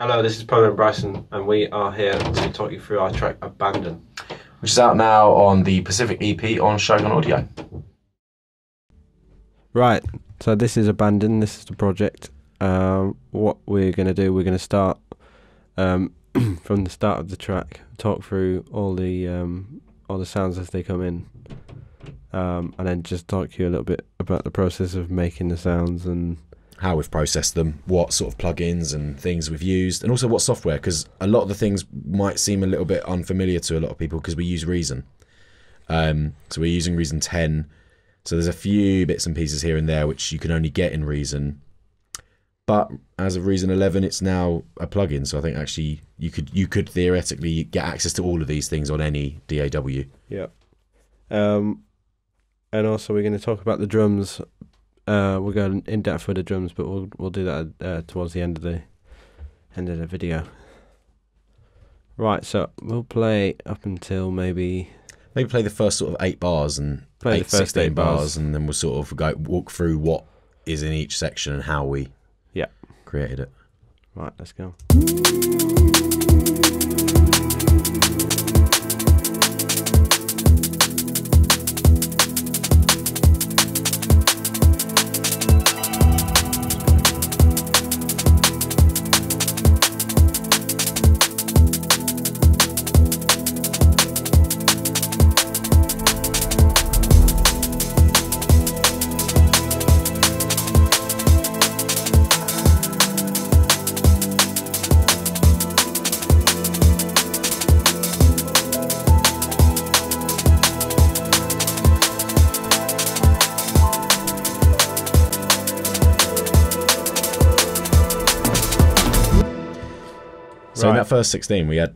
Hello, this is Pola & Bryson, and we are here to talk you through our track Abandon, which is out now on the Pacific EP on Shogun Audio. Right, so this is Abandon, this is the project. What we're going to do, we're going to start from the start of the track, talk through all the sounds as they come in, and then just talk to you a little bit about the process of making the sounds and how we've processed them, what sort of plugins and things we've used, and also what software, because a lot of the things might seem a little bit unfamiliar to a lot of people because we use Reason. So we're using Reason 10. So there's a few bits and pieces here and there which you can only get in Reason. But as of Reason 11, it's now a plugin. So I think actually you could theoretically get access to all of these things on any DAW. Yeah. And also we're going to talk about the drums. We're going in depth with the drums, but we'll do that towards the end of the video. Right, so we'll play up until maybe play the first sort of 8 bars and play the first 8 bars, and then we'll sort of go walk through what is in each section and how we created it. Right, let's go. So in that first 16, we had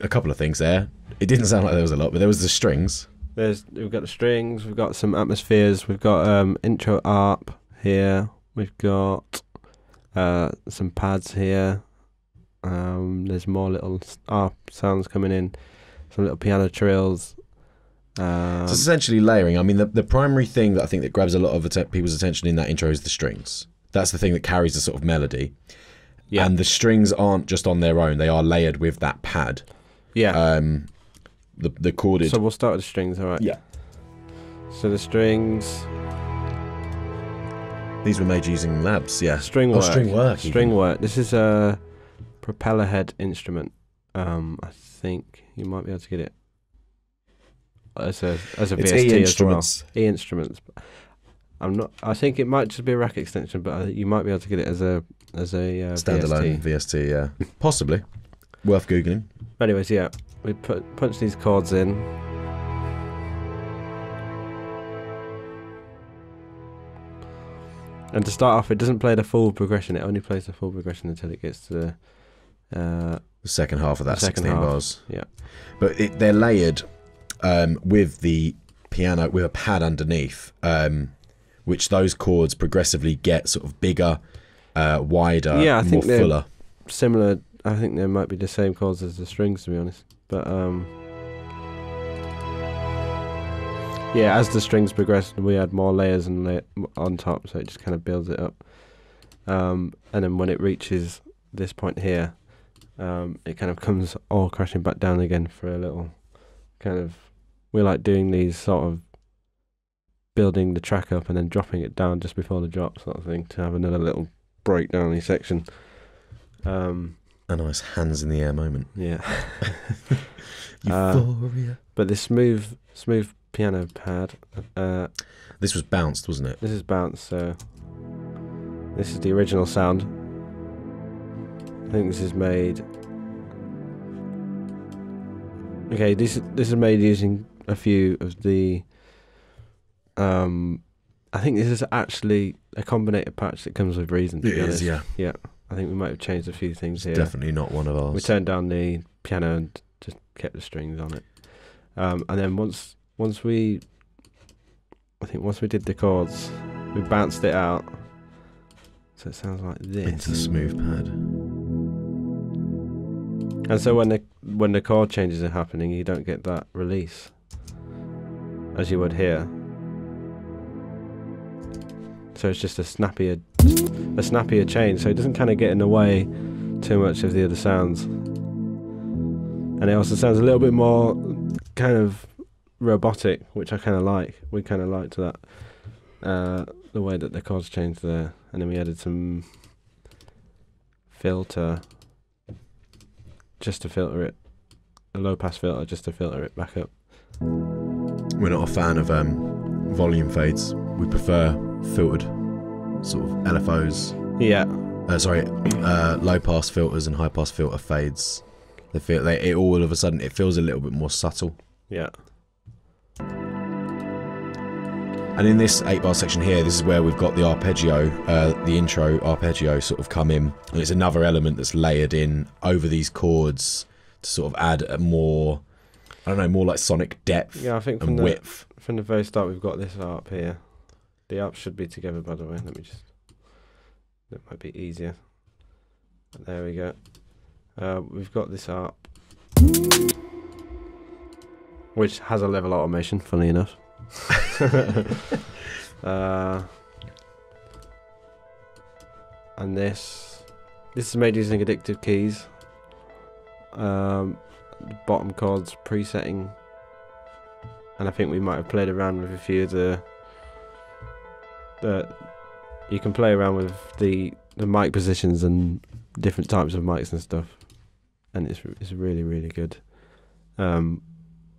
a couple of things there. It didn't sound like there was a lot, but there was the strings. We've got the strings. We've got some atmospheres. We've got intro ARP here. We've got some pads here. There's more little ARP sounds coming in. Some little piano trills. So it's essentially layering. I mean, the primary thing that I think that grabs a lot of people's attention in that intro is the strings. That's the thing that carries the sort of melody. Yeah. And the strings aren't just on their own; they are layered with that pad. Yeah. The chordage. So we'll start with the strings, all right? Yeah. So the strings. These were made using Labs, yeah. String Werk. Oh, String Werk. String Werk. This is a Propeller Head instrument. I think you might be able to get it as a VST E instruments. As well. E instruments. I'm not. I think it might just be a rack extension, but you might be able to get it as a standalone VST. Yeah, possibly. Worth googling. Anyways, yeah, we punch these chords in. And to start off, it doesn't play the full progression. It only plays the full progression until it gets to the second half of that 16 bars. Yeah, but they're layered with the piano with a pad underneath. Which those chords progressively get sort of bigger, wider, yeah, I think more fuller. Similar, I think they might be the same chords as the strings, to be honest. But yeah, as the strings progressed, we had more layers and on top, so it just kind of builds it up. And then when it reaches this point here, it kind of comes all crashing back down again for a little kind of. We like doing these sort of. Building the track up and then dropping it down just before the drop, sort of thing, to have another little breakdown in each section. A nice hands in the air moment. Yeah. Euphoria. But this smooth piano pad. This was bounced, wasn't it? This is bounced. So this is the original sound. I think this is made. Okay, this is made using a few of the. I think this is actually a combinator patch that comes with Reason. It is, yeah. Yeah, I think we might have changed a few things here. It's definitely not one of ours. We turned down the piano and just kept the strings on it. And then once we did the chords, we bounced it out, so it sounds like this. Into the smooth pad. And so when the chord changes are happening, you don't get that release as you would here. So it's just a snappier change. So it doesn't kind of get in the way too much of the other sounds. And it also sounds a little bit more kind of robotic, which I kind of like. We kind of liked that, the way that the chords changed there. And then we added some filter just to filter it, a low pass filter just to filter it back up. We're not a fan of volume fades. We prefer filtered sort of LFOs. Yeah. Low pass filters and high pass filter fades. They feel like it all of a sudden it feels a little bit more subtle. Yeah. And in this 8-bar section here, this is where we've got the arpeggio, the intro arpeggio sort of come in. And it's another element that's layered in over these chords to sort of add a more, I don't know, more like sonic depth. Yeah, I think from width. From the very start, we've got this arp here. The arps should be together, by the way. Let me just, that might be easier. There we go. We've got this arp, which has a level automation, funnily enough. And this is made using Addictive Keys. Bottom chords presetting, and I think we might have played around with a few of the you can play around with the mic positions and different types of mics and stuff, and it's really good,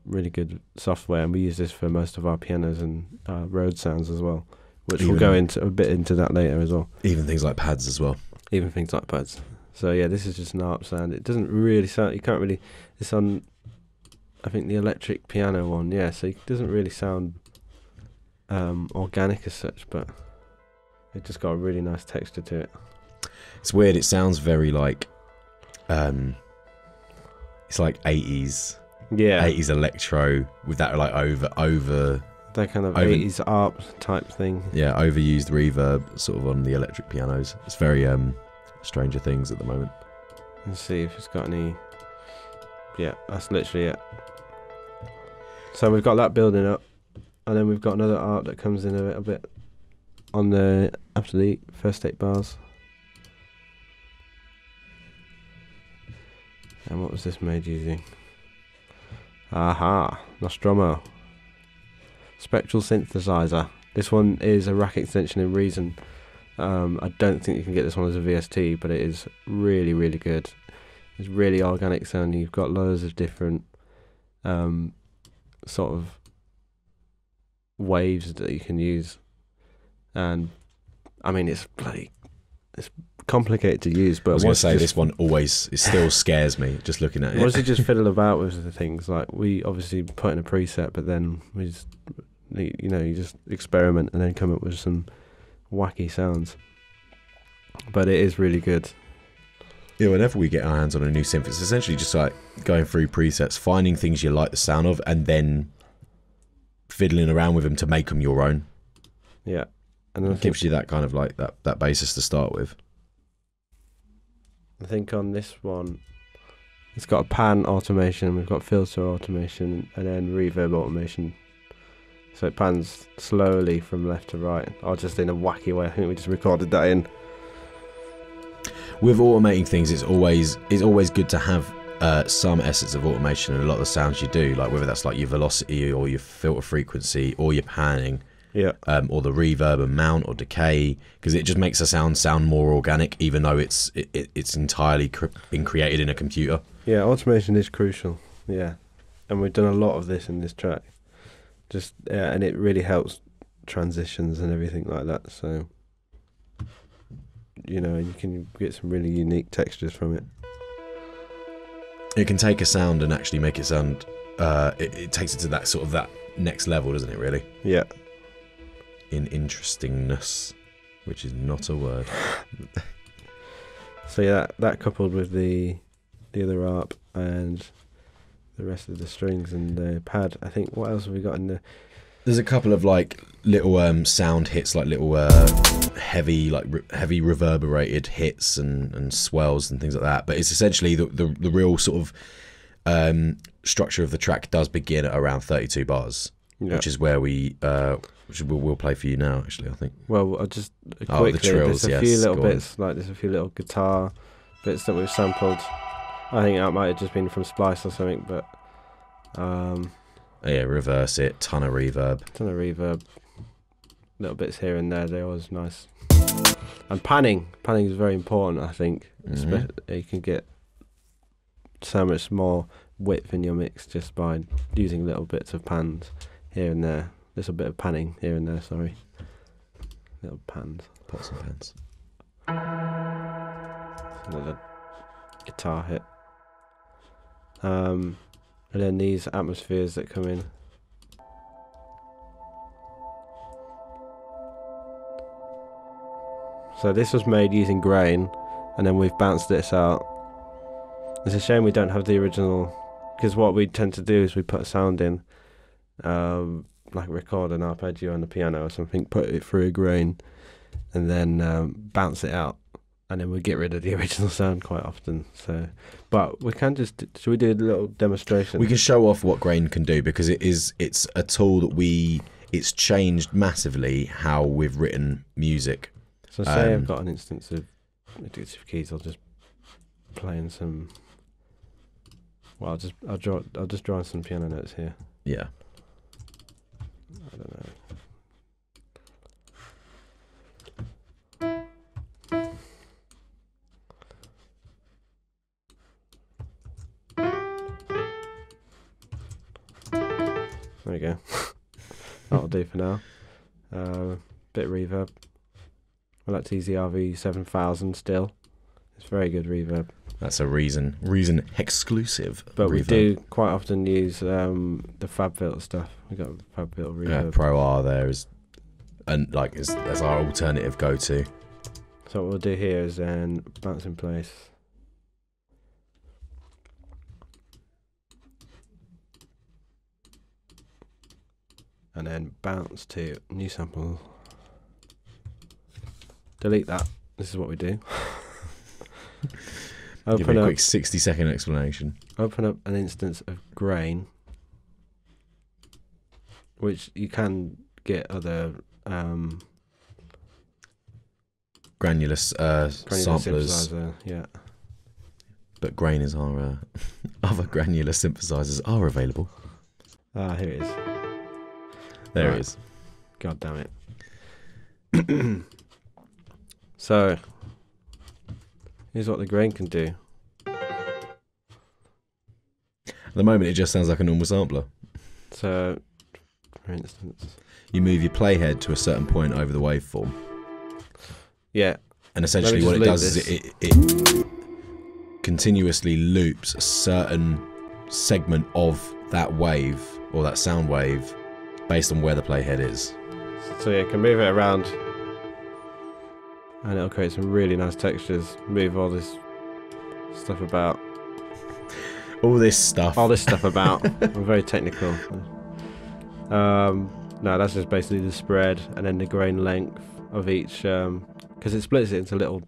really good software. And we use this for most of our pianos and road sounds as well, which we'll go into a bit into that later as well. Even things like pads as well. Even things like pads. So yeah, this is just an arp sound. It doesn't really sound. You can't really. It's on, I think, the electric piano one. Yeah, so it doesn't really sound organic as such, but it just got a really nice texture to it. It's weird. It sounds very like, it's like 80s. Yeah, 80s electro with that like over that kind of 80s arp type thing. Yeah, overused reverb sort of on the electric pianos. It's very Stranger Things at the moment. Let's see if it's got any. Yeah, that's literally it. So we've got that building up, and then we've got another arp that comes in a little bit on the after the first 8 bars. And what was this made using? Aha, Nostromo. Spectral synthesizer. This one is a rack extension in Reason. I don't think you can get this one as a VST, but it is really good. It's really organic sound. You've got loads of different sort of waves that you can use. And I mean, it's bloody, it's complicated to use, but I was going to say, this one always, it still scares me just looking at it. Once you just fiddle about with the things, like we obviously put in a preset, but then we just, you know, you just experiment and then come up with some wacky sounds. But it is really good. Yeah, whenever we get our hands on a new synth, it's essentially just like going through presets, finding things you like the sound of, and then fiddling around with them to make them your own. Yeah, and it gives you that kind of like that basis to start with. I think on this one, it's got a pan automation, we've got filter automation, and then reverb automation. So it pans slowly from left to right, or just in a wacky way. I think we just recorded that in. With automating things, it's always good to have some essence of automation in a lot of the sounds you do, like whether that's like your velocity or your filter frequency or your panning. Yeah. Or the reverb and mount or decay, because it just makes a sound more organic, even though it's entirely been created in a computer. Yeah, automation is crucial. Yeah, and we've done a lot of this in this track, just and it really helps transitions and everything like that. So you know, you can get some really unique textures from it. It can take a sound and actually make it sound. It takes it to that sort of that next level, doesn't it? Really. Yeah. In interestingness, which is not a word. So yeah, that coupled with the other arp and the rest of the strings and the pad. I think, what else have we got in there? There's a couple of like little sound hits, like little heavy reverberated hits and swells and things like that. But it's essentially the real sort of structure of the track does begin at around 32 bars. Yeah. Which is where we, which we'll play for you now. Actually, I think. Well, I'll just quickly. The trills, there's a few little bits, like there's a few little guitar bits that we've sampled. I think that might have just been from Splice or something, but yeah, reverse it, ton of reverb, little bits here and there, they're always nice. And panning is very important, I think. Mm-hmm. You can get so much more width in your mix just by using little bits of pans here and there, little bit of panning here and there, sorry, little pans, pots and pans. Another guitar hit, and then these atmospheres that come in. So this was made using Grain, and then we've bounced this out. It's a shame we don't have the original, because what we tend to do is we put a sound in, like record an arpeggio on the piano or something, put it through a Grain, and then bounce it out, and then we get rid of the original sound quite often. So, but we can just, should we do a little demonstration? We can show off what Grain can do, because it's a tool that it's changed massively how we've written music. So say I've got an instance of Addictive Keys, I'll just play in some, well, I'll just draw some piano notes here. Yeah. I don't know. There we go. That'll do for now. Bit of reverb. I like to use the RV7000 still. It's very good reverb. That's a Reason exclusive. But reverb. We do quite often use the FabFilter stuff. We got FabFilter reverb. Yeah, Pro-R there is, and like as our alternative go-to. So what we'll do here is then bounce in place. And then bounce to new sample. Delete that. This is what we do. Give me a quick 60-second explanation. Open up an instance of Grain, which you can get other granular samplers. Yeah. But Grain is our other granular synthesizers are available. Ah, here it is. There right. It is. God damn it. So here's what the Grain can do. At the moment, it just sounds like a normal sampler. So, for instance, you move your playhead to a certain point over the waveform. Yeah. And essentially, what it does is it continuously loops a certain segment of that wave or that sound wave based on where the playhead is. So yeah, you can move it around. And it'll create some really nice textures. Move all this stuff about. All this stuff. All this stuff about. I'm very technical. No, that's just basically the spread and then the grain length of each. Because it splits it into little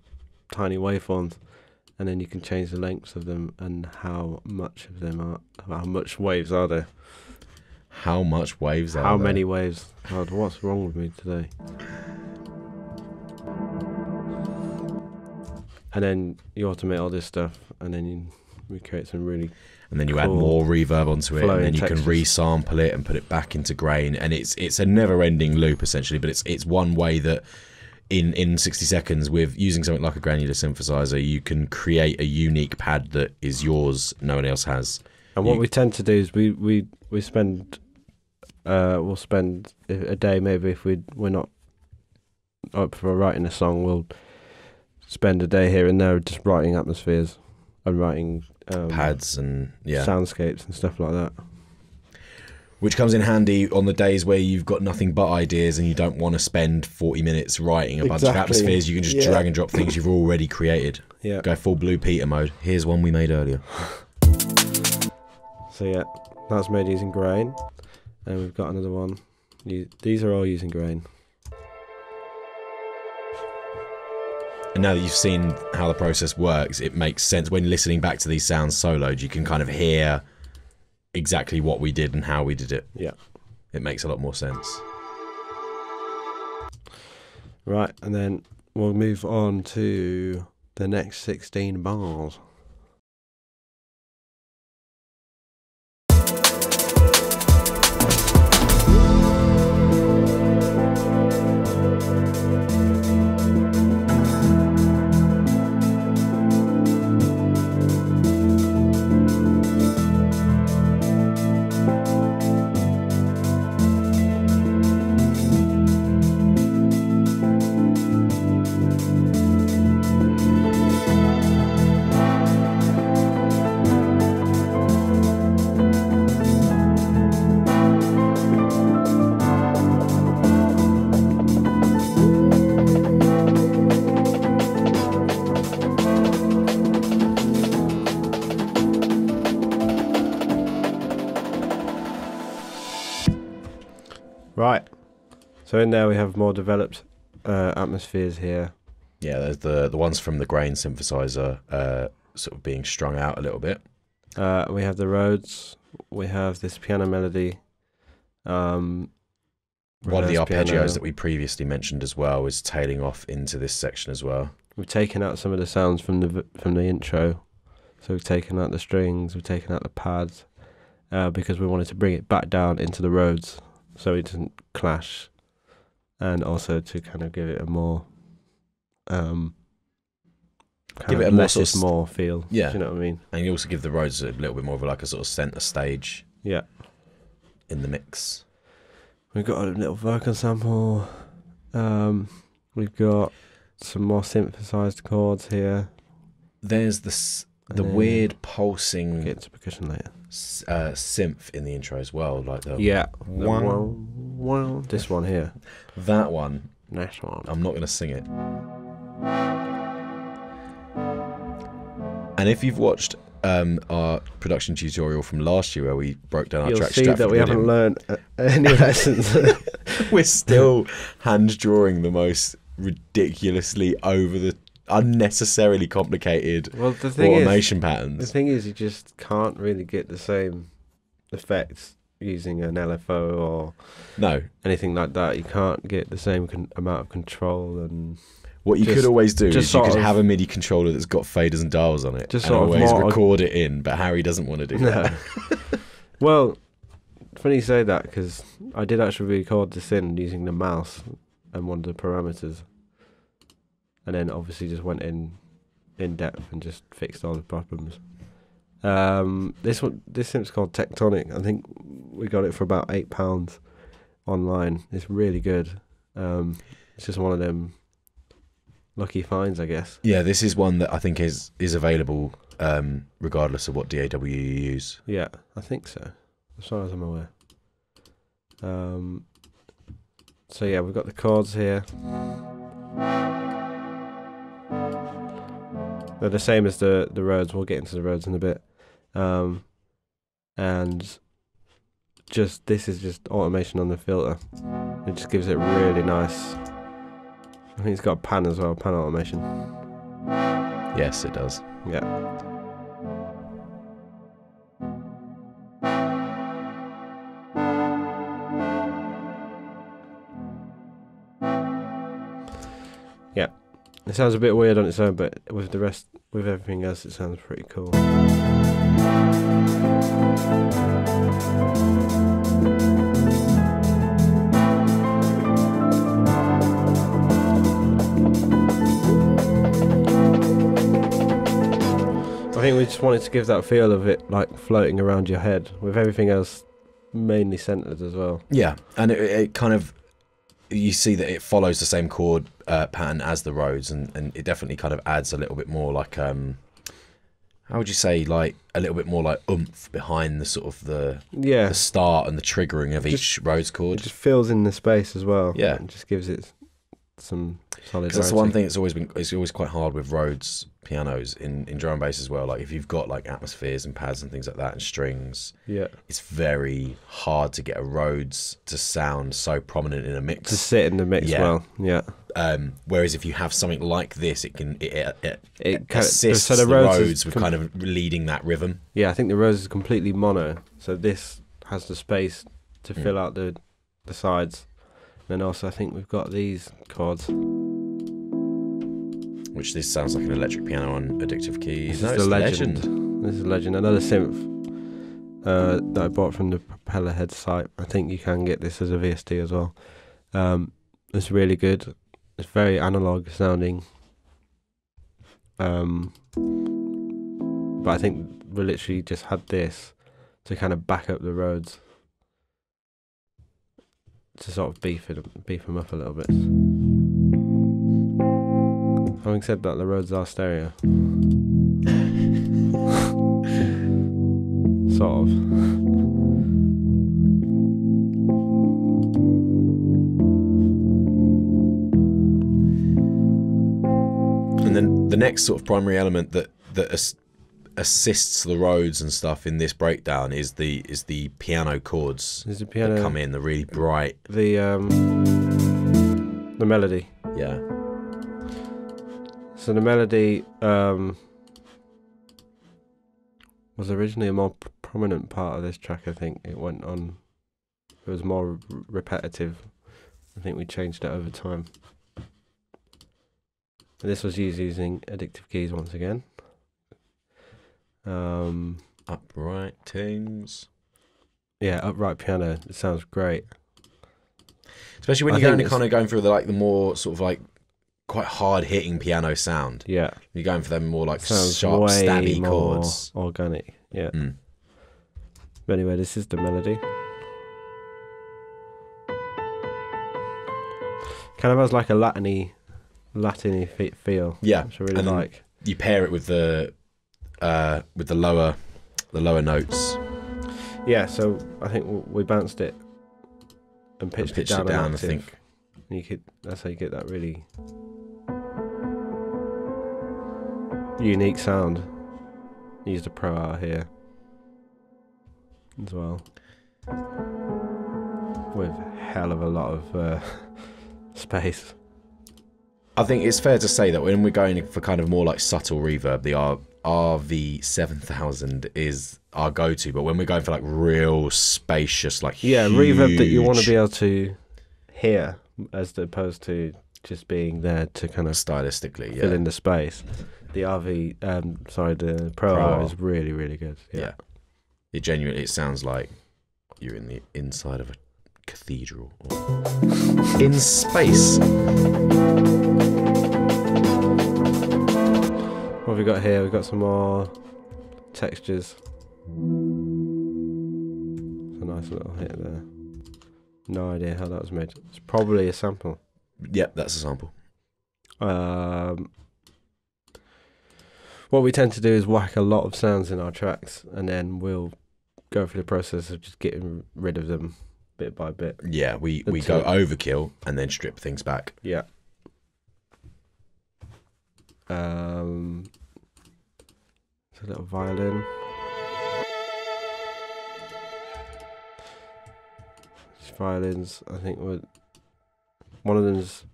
tiny waveforms, and then you can change the lengths of them and how much of them are. How much waves are there? How much waves are there? How many waves? God, what's wrong with me today? And then you automate all this stuff, and then you create some really. And then you cool add more reverb onto it, and then you textures. Can resample it and put it back into Grain, and it's a never-ending loop essentially. But it's one way that in 60 seconds, with using something like a granular synthesizer, you can create a unique pad that is yours, no one else has. And what we tend to do is we spend we'll spend a day maybe if we're not up for writing a song, we'll spend a day here and there just writing atmospheres and writing pads and yeah, soundscapes and stuff like that, which comes in handy on the days where you've got nothing but ideas and you don't want to spend 40 minutes writing a bunch of atmospheres. You can just drag and drop things you've already created. Yeah, go full Blue Peter mode. Here's one we made earlier. So yeah, that's made using Grain, and we've got another one. These are all using Grain. And now that you've seen how the process works, it makes sense when listening back to these sounds soloed. You can kind of hear exactly what we did and how we did it. Yeah, it makes a lot more sense. Right, and then we'll move on to the next 16 bars. Right, so in there we have more developed atmospheres here. Yeah, there's the ones from the Grain synthesizer sort of being strung out a little bit. We have the Rhodes, we have this piano melody. One of the arpeggios that we previously mentioned as well is tailing off into this section as well. We've taken out some of the sounds from the intro. So we've taken out the strings, we've taken out the pads, because we wanted to bring it back down into the Rhodes, so it doesn't clash, and also to kind of give it a more more feel. Yeah, do you know what I mean? And you also give the Rhodes a little bit more of like a sort of centre stage. Yeah, in the mix. We've got a little vocal sample. We've got some more synthesised chords here. There's the weird pulsing. Get into percussion later. Synth in the intro as well, like the this one here, that one, next one. I'm not gonna sing it. And if you've watched our production tutorial from last year where we broke down our track structure, you'll see that we haven't learned any lessons. We're still hand drawing the most ridiculously over the unnecessarily complicated automation patterns. The thing is, you just can't really get the same effects using an LFO or anything like that. You can't get the same amount of control. And what you could always do is you could have a MIDI controller that's got faders and dials on it, just always record it in. But Harry doesn't want to do that. Well, funny you say that, because I did actually record this in using the mouse and one of the parameters. And then obviously just went in depth and just fixed all the problems. This synth's called Tectonic. I think we got it for about £8 online. It's really good. It's just one of them lucky finds, I guess. Yeah, this is one that I think is available regardless of what DAW you use. Yeah, I think so, as far as I'm aware. So yeah, we've got the chords here. They're the same as the Rhodes. We'll get into the Rhodes in a bit. And just this is just automation on the filter. It just gives it really nice. I think it's got a pan as well, pan automation. Yes, it does. Yeah. Yeah. It sounds a bit weird on its own, but with the rest, with everything else, it sounds pretty cool. I think we just wanted to give that feel of it like floating around your head, with everything else mainly centered as well. Yeah, and it kind of, you see that it follows the same chord pattern as the Rhodes, and it definitely kind of adds a little bit more like how would you say, like a little bit more like oomph behind the sort of the start and the triggering of each Rhodes chord. It just fills in the space as well. Yeah, and just gives it some solid. That's the one thing that's always been, it's always quite hard with Rhodes pianos in drum and bass as well. Like if you've got like atmospheres and pads and things like that and strings, yeah, it's very hard to get a Rhodes to sound so prominent in a mix, to sit in the mix. Yeah. Well, yeah. Whereas if you have something like this, it can it assists so the Rhodes with kind of leading that rhythm. Yeah, I think the Rhodes is completely mono, so this has the space to fill out the sides. And also I think we've got these chords. which this sounds like an electric piano on Addictive Keys. No, it's the Legend. This is Legend, another synth that I bought from the Propeller Head site. I think you can get this as a VST as well. It's really good. It's very analog sounding. But I think we literally just had this to kind of back up the Rhodes, to sort of beef them up a little bit. Having said that, the Rhodes are stereo. Sort of. And then the next sort of primary element that assists the Rhodes and stuff in this breakdown is the piano chords that come in, the really bright, the melody. Yeah. So the melody was originally a more prominent part of this track. I think it went on. It was more repetitive. I think we changed it over time. And this was used using Addictive Keys once again. Upright things. Yeah, upright piano. It sounds great. Especially when you're kind of going through the more sort of quite hard hitting piano sound. Yeah. You're going for them more sharp, stabby chords. Organic. Yeah. Mm. But anyway, this is the melody. Kind of has like a Latin-y feel. Yeah. Which I really like. You pair it with the lower notes. Yeah, so I think we bounced it and pitched it down. I think. And that's how you get that really unique sound. I used a Pro-R here as well, with a hell of a lot of space. I think it's fair to say that when we're going for kind of more subtle reverb, the RV7000 is our go-to, but when we're going for real spacious, huge reverb that you want to be able to hear, as opposed to just being there to kind of stylistically fill in the space, the Pro-R is really, really good. Yeah. It genuinely sounds like you're in the inside of a cathedral or in space. What have we got here? We've got some more textures. It's a nice little hit there. No idea how that was made. It's probably a sample. Yep, that's a sample. What we tend to do is whack a lot of sounds in our tracks, and then we'll go through the process of just getting rid of them bit by bit. Yeah, we go overkill and then strip things back. Yeah. It's a little violin. These violins, I think, one of them's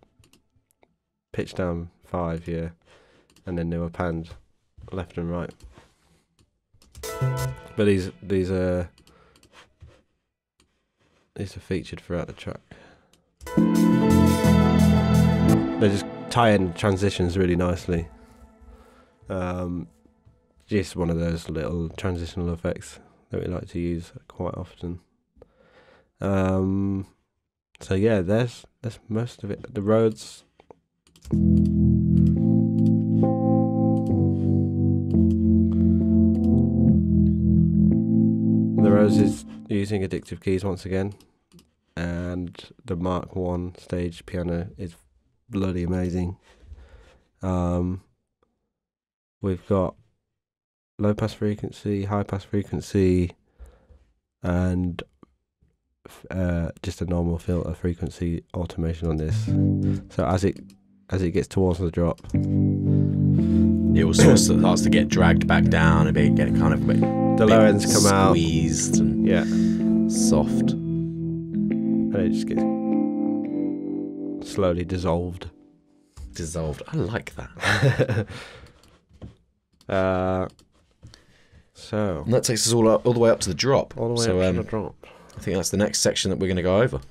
pitched down 5, yeah, and then they were panned left and right. But these are featured throughout the track. They just tie in transitions really nicely. Just one of those little transitional effects that we like to use quite often. So yeah, there's most of it. The Rhodes. The Rhodes is using Addictive Keys once again, and the Mark 1 stage piano is bloody amazing. We've got low pass frequency, high pass frequency, and just a normal filter frequency automation on this. So as it gets towards the drop, it will sort of starts to get dragged back down a bit, get kind of a bit, the low ends come out squeezed and soft, and it just gets slowly dissolved. I like that. So and that takes us all the way up to the drop. All the way up to the drop. I think that's the next section that we're going to go over.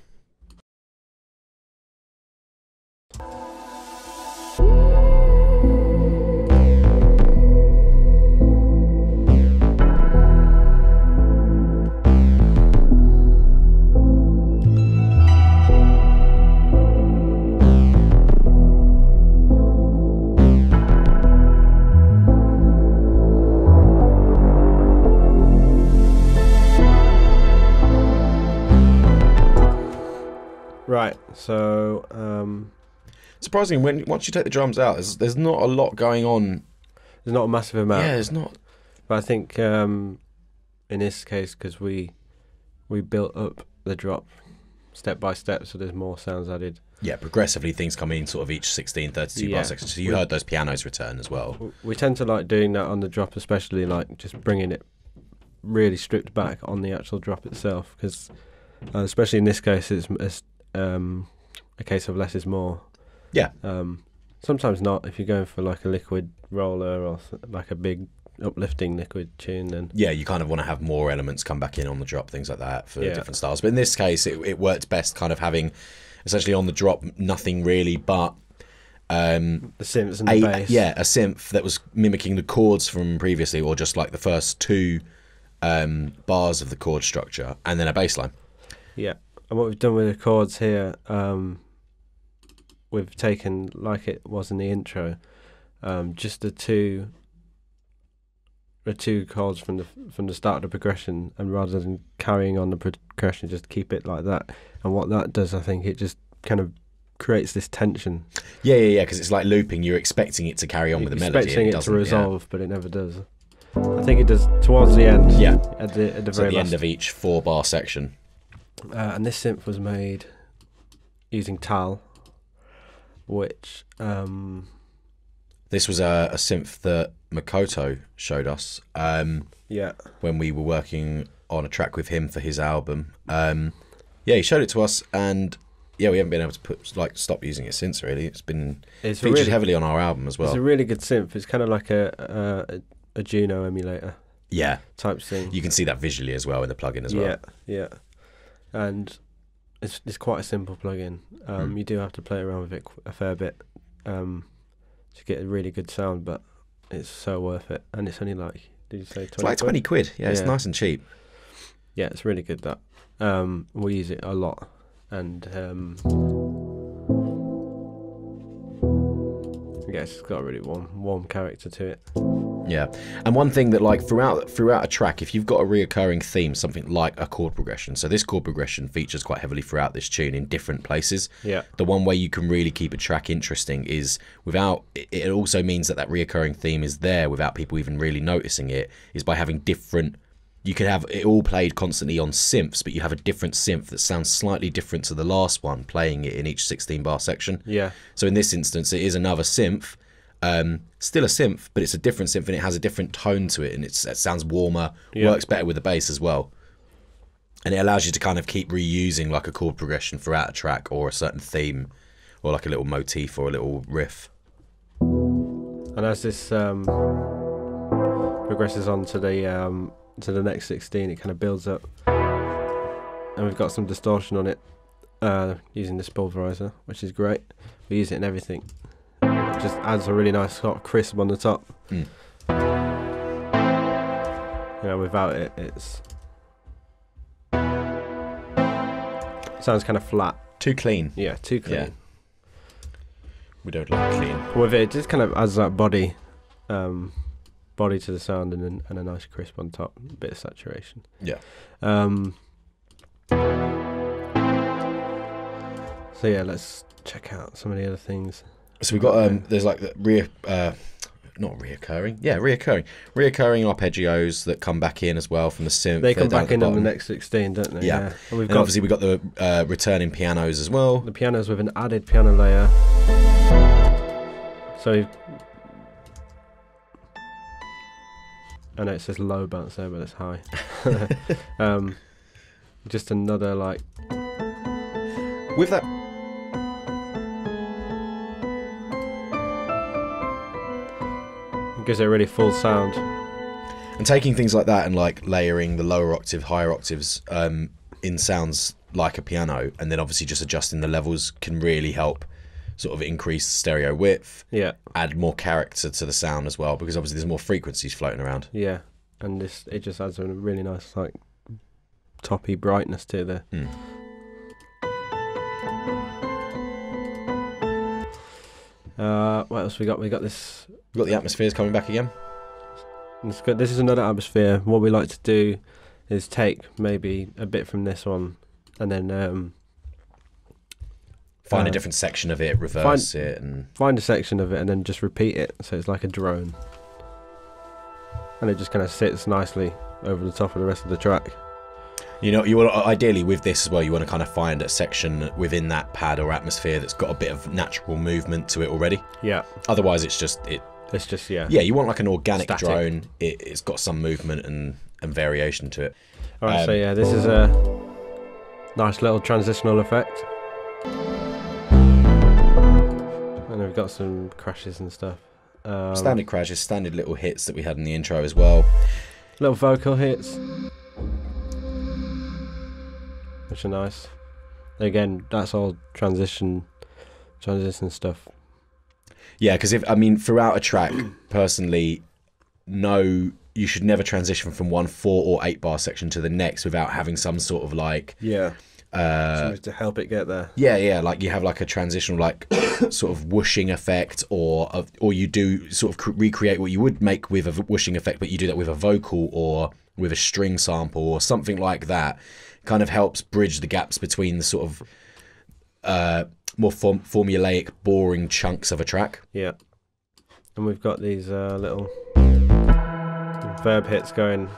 Right, so surprisingly, when once you take the drums out, there's not a lot going on. There's not a massive amount. Yeah, there's not. But I think in this case, because we built up the drop step by step, so there's more sounds added. Yeah, progressively things come in, sort of each 16, 32 bar section. So you heard those pianos return as well. We tend to like doing that on the drop, especially like just bringing it really stripped back on the actual drop itself, because especially in this case, it's a case of less is more. Yeah. Sometimes not. If you're going for like a liquid roller or like a big uplifting liquid tune, then yeah, you kind of want to have more elements come back in on the drop, things like that for different styles. But in this case, it worked best kind of having essentially on the drop nothing really but the synths and the bass. Yeah, a synth that was mimicking the chords from previously, or just like the first two bars of the chord structure, and then a bass line. Yeah, and what we've done with the chords here, we've taken, like it was in the intro, just the two chords from the start of the progression, and rather than carrying on the progression, just keep it like that. And what that does, I think, it just kind of creates this tension. Yeah, yeah, yeah, because it's like looping. You're expecting it to carry on with the melody. Expecting it to resolve, but it never does. I think it does towards the end. Yeah, at the very end of each 4-bar section. And this synth was made using Tal, which this was a synth that Makoto showed us when we were working on a track with him for his album. Yeah, he showed it to us, and yeah, we haven't been able to stop using it since, really. It's been featured heavily on our album as well. It's a really good synth. It's kind of like a Juno emulator, yeah, type thing. You can see that visually as well in the plugin as well. Yeah, yeah, and it's quite a simple plugin. You do have to play around with it a fair bit to get a really good sound, but it's so worth it. And it's only like, did you say 20? It's like 20 quid. Yeah, it's nice and cheap. Yeah, it's really good. That we use it a lot, and I guess it's got a really warm character to it. Yeah, and one thing that, like, throughout a track, if you've got a reoccurring theme, something like a chord progression, so this chord progression features quite heavily throughout this tune in different places. Yeah, the one way you can really keep a track interesting is without it also means that reoccurring theme is there without people even really noticing it, is by having different. You could have it all played constantly on synths, but you have a different synth that sounds slightly different to the last one playing it in each 16-bar section. Yeah, so in this instance, it is another synth. Still a synth, but it's a different synth, and it has a different tone to it, and it sounds warmer, works better with the bass as well. And it allows you to kind of keep reusing like a chord progression throughout a track, or a certain theme, or like a little motif or a little riff. And as this progresses on to the next 16, it kind of builds up, and we've got some distortion on it using this Pulverizer, which is great. We use it in everything. Just adds a really nice hot crisp on the top. You know, without it, it sounds kind of flat. Too clean. Yeah, too clean. Yeah. We don't like clean. With it, it just kind of adds that body to the sound, and a nice crisp on top, a bit of saturation. Yeah. So yeah, let's check out some of the other things. So we've got there's like the reoccurring arpeggios that come back in as well from the synth. They come back in on the next 16, don't they? Yeah, yeah. And we've got, obviously we've got the returning pianos as well. The pianos with an added piano layer. So I know it says low bounce there, but it's high. Just another like with that. Gives it a really full sound. And taking things like that and like layering the lower octave, higher octaves in sounds like a piano, and then obviously just adjusting the levels can really help sort of increase stereo width. Yeah. Add more character to the sound as well, because obviously there's more frequencies floating around. Yeah. And this, it just adds a really nice like toppy brightness to the what else we got? We've got the atmospheres coming back again. It's good. This is another atmosphere. What we like to do is take maybe a bit from this one, and then Find a different section of it, reverse it, and find a section of it, and then just repeat it. So it's like a drone, and it just kind of sits nicely over the top of the rest of the track. You know, you want, ideally with this as well, you want to kind of find a section within that pad or atmosphere that's got a bit of natural movement to it already. Yeah. Otherwise, it's just yeah. Yeah, you want like an organic static drone. It's got some movement and variation to it. All right. So yeah, this is a nice little transitional effect. And we've got some crashes and stuff. Standard crashes, standard little hits that we had in the intro as well. Little vocal hits, which are nice. Again, that's all transition stuff. Yeah, because if, I mean, throughout a track, personally, no, you should never transition from one 4 or 8 bar section to the next without having some sort of like, yeah, to help it get there. Yeah, yeah, like you have like a transitional like sort of whooshing effect, or you do sort of recreate what you would make with a whooshing effect, but you do that with a vocal or with a string sample or something like that. Kind of helps bridge the gaps between the sort of more formulaic, boring chunks of a track. Yeah, and we've got these little verb hits going.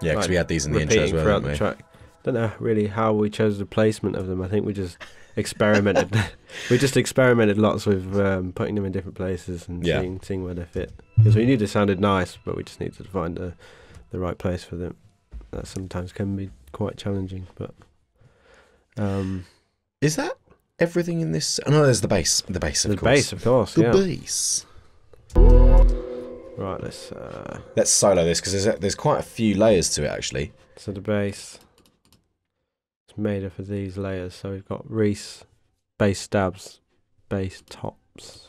Yeah, because like, we had these in the intro as well, didn't we? Don't know really how we chose the placement of them. I think we just experimented. We just experimented lots with putting them in different places and seeing where they fit. Because we knew they sounded nice, but we just needed to find the right place for them. That sometimes can be quite challenging. But is that everything in this? Oh, no, there's the bass. The bass, of course. The bass, of course. The bass. Right, let's solo this because there's quite a few layers to it actually. So the bass. Made up of these layers, so we've got Reese, bass stabs, bass tops.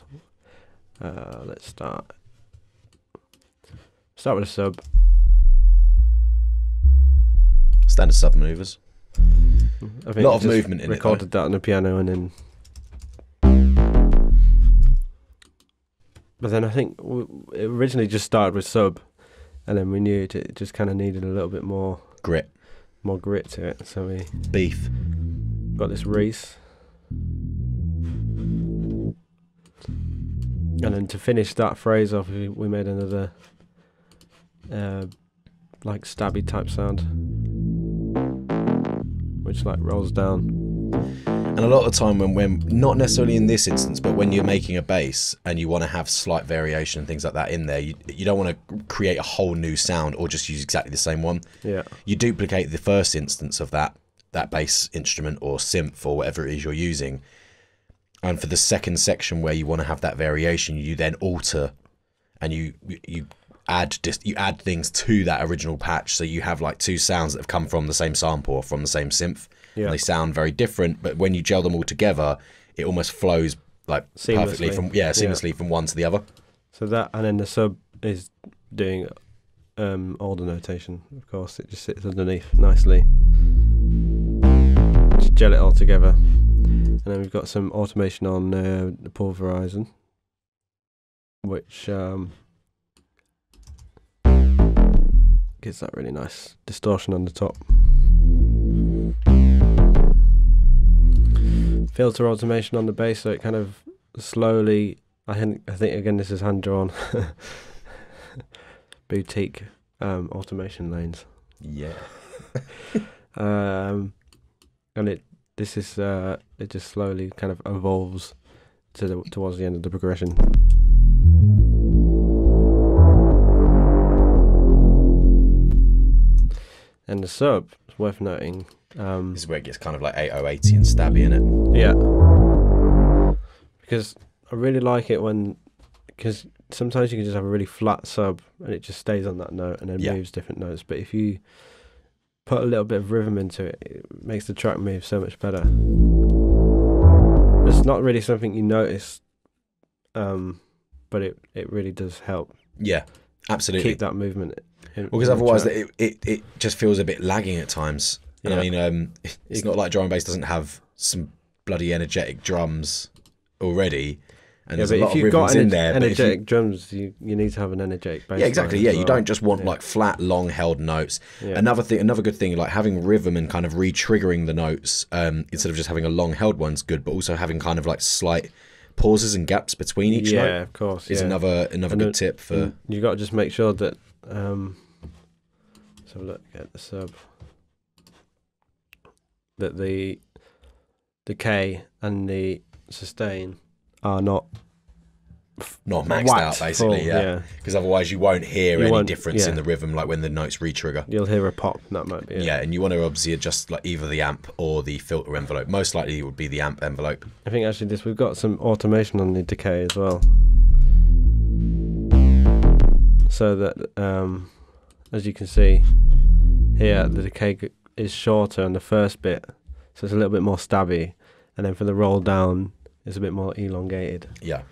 Let's start with a sub. Standard sub maneuvers. I think a lot of movement in it. Recorded that on the piano and then. But then I think it originally just started with sub, and then we knew it just kind of needed a little bit more grit. More grit to it, so we beef. Got this Reese, and then to finish that phrase off, we made another like stabby type sound, which like rolls down. And a lot of the time, when not necessarily in this instance, but when you're making a bass and you want to have slight variation and things like that in there, you don't want to create a whole new sound or just use exactly the same one. Yeah, you duplicate the first instance of that bass instrument or synth or whatever it is you're using, and for the second section where you want to have that variation, you then alter and you add things to that original patch, so you have like two sounds that have come from the same sample or from the same synth. Yeah. And they sound very different, but when you gel them all together, it almost flows like seamlessly. Perfectly from seamlessly from one to the other. So that, and then the sub is doing older notation. Of course, it just sits underneath nicely. Just gel it all together, and then we've got some automation on the Pulverizer, which gives that really nice distortion on the top. Filter automation on the bass, so it kind of slowly. I think again this is hand drawn. Boutique automation lanes. Yeah. And it just slowly kind of evolves towards the end of the progression. And the sub, it's worth noting. This is where it gets kind of like 8080 and stabby, in it? Yeah. Because I really like it when, because sometimes you can just have a really flat sub and it just stays on that note and then moves different notes. But if you put a little bit of rhythm into it, it makes the track move so much better. It's not really something you notice, but it really does help. Yeah, absolutely. Keep that movement. Well, because otherwise it just feels a bit lagging at times. And yeah. I mean, it's not like drum and bass doesn't have some bloody energetic drums already, And yeah, but if you've got energetic drums, you need to have an energetic bass. Yeah, exactly. Yeah, you don't just want like flat, long-held notes. Yeah. Another thing, another good thing, like having rhythm and kind of re-triggering the notes instead of just having a long-held one's good, but also having kind of like slight pauses and gaps between each note. Yeah, of course. Is another good tip for. You got to just make sure that. Let's have a look at the sub. That the K and the sustain are not maxed out, basically, yeah. Because otherwise you won't hear any difference in the rhythm, like when the notes re-trigger. You'll hear a pop, that might be it. Yeah, and you want to obviously adjust like either the amp or the filter envelope. Most likely it would be the amp envelope. I think actually we've got some automation on the decay as well. So that, as you can see here, the decay is shorter on the first bit, so it's a little bit more stabby. And then for the roll down, it's a bit more elongated. Yeah.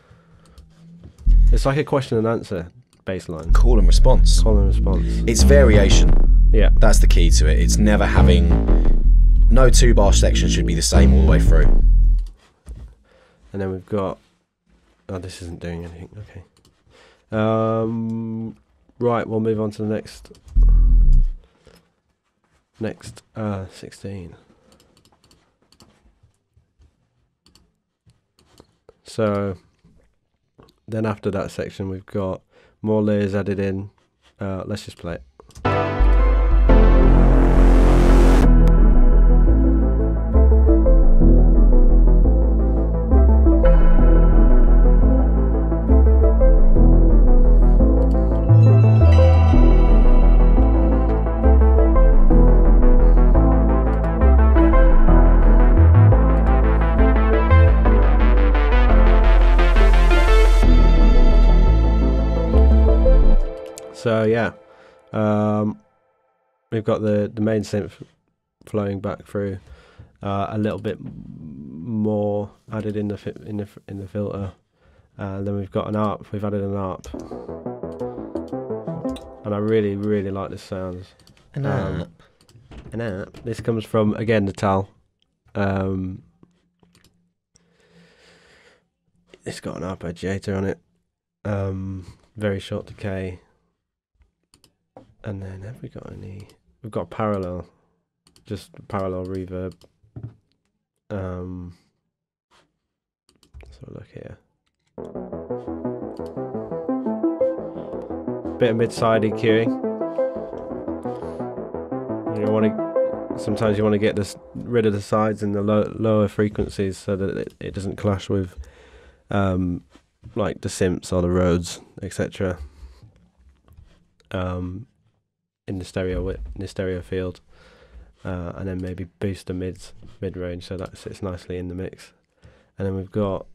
It's like a question and answer baseline. Call and response. Call and response. It's variation. Yeah. That's the key to it. It's never having... No two-bar section should be the same all the way through. And then we've got... Oh, this isn't doing anything. Okay. Right, we'll move on to the next... Next 16. So then after that section, we've got more layers added in. Let's just play it. So yeah, we've got the main synth flowing back through, a little bit more added in the filter, and then we've got an ARP. We've added an ARP, and I really like this sound. An ARP. An ARP. This comes from again the Tal. It's got an arpeggiator on it. Very short decay. And then have we got any? We've got parallel, just parallel reverb. Let's have a look here. Bit of mid-side EQing. You want to sometimes you want to get this rid of the sides and the lower frequencies so that it doesn't clash with like the synths or the Rhodes, etc. In the stereo field, and then maybe boost the mid range so that sits nicely in the mix. And then we've got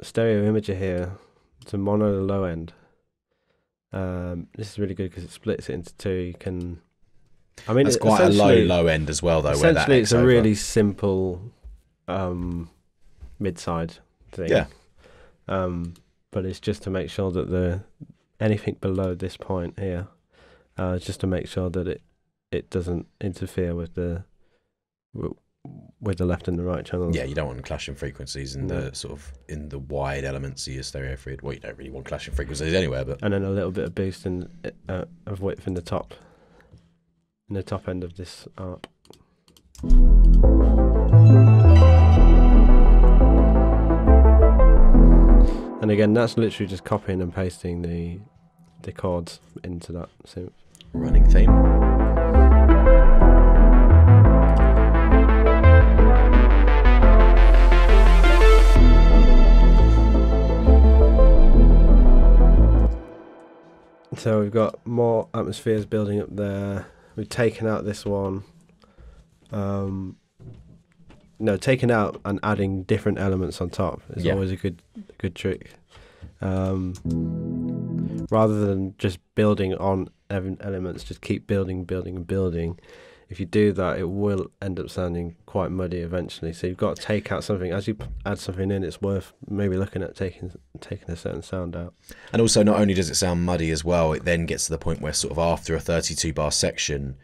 a stereo imager here to mono the low end. This is really good because it splits it into two. You can, I mean, it's quite a low end as well, though. Essentially, where that it's a really simple mid side thing. Yeah. But it's just to make sure that anything below this point here. Just to make sure that it doesn't interfere with the left and the right channels. Yeah, you don't want clashing frequencies in the sort of in the wide elements of your stereo field. Well, you don't really want clashing frequencies anywhere, but and then a little bit of boost of width in the top end of this ARP. And again, that's literally just copying and pasting the chords into that synth. Running theme. So we've got more atmospheres building up there. We've taken out this one. No, taking out and adding different elements on top is always a good trick. Rather than just building on elements, just keep building. If you do that, it will end up sounding quite muddy eventually. So you've got to take out something. As you add something in, it's worth maybe looking at taking a certain sound out. And also, not only does it sound muddy as well, it then gets to the point where sort of after a 32-bar section,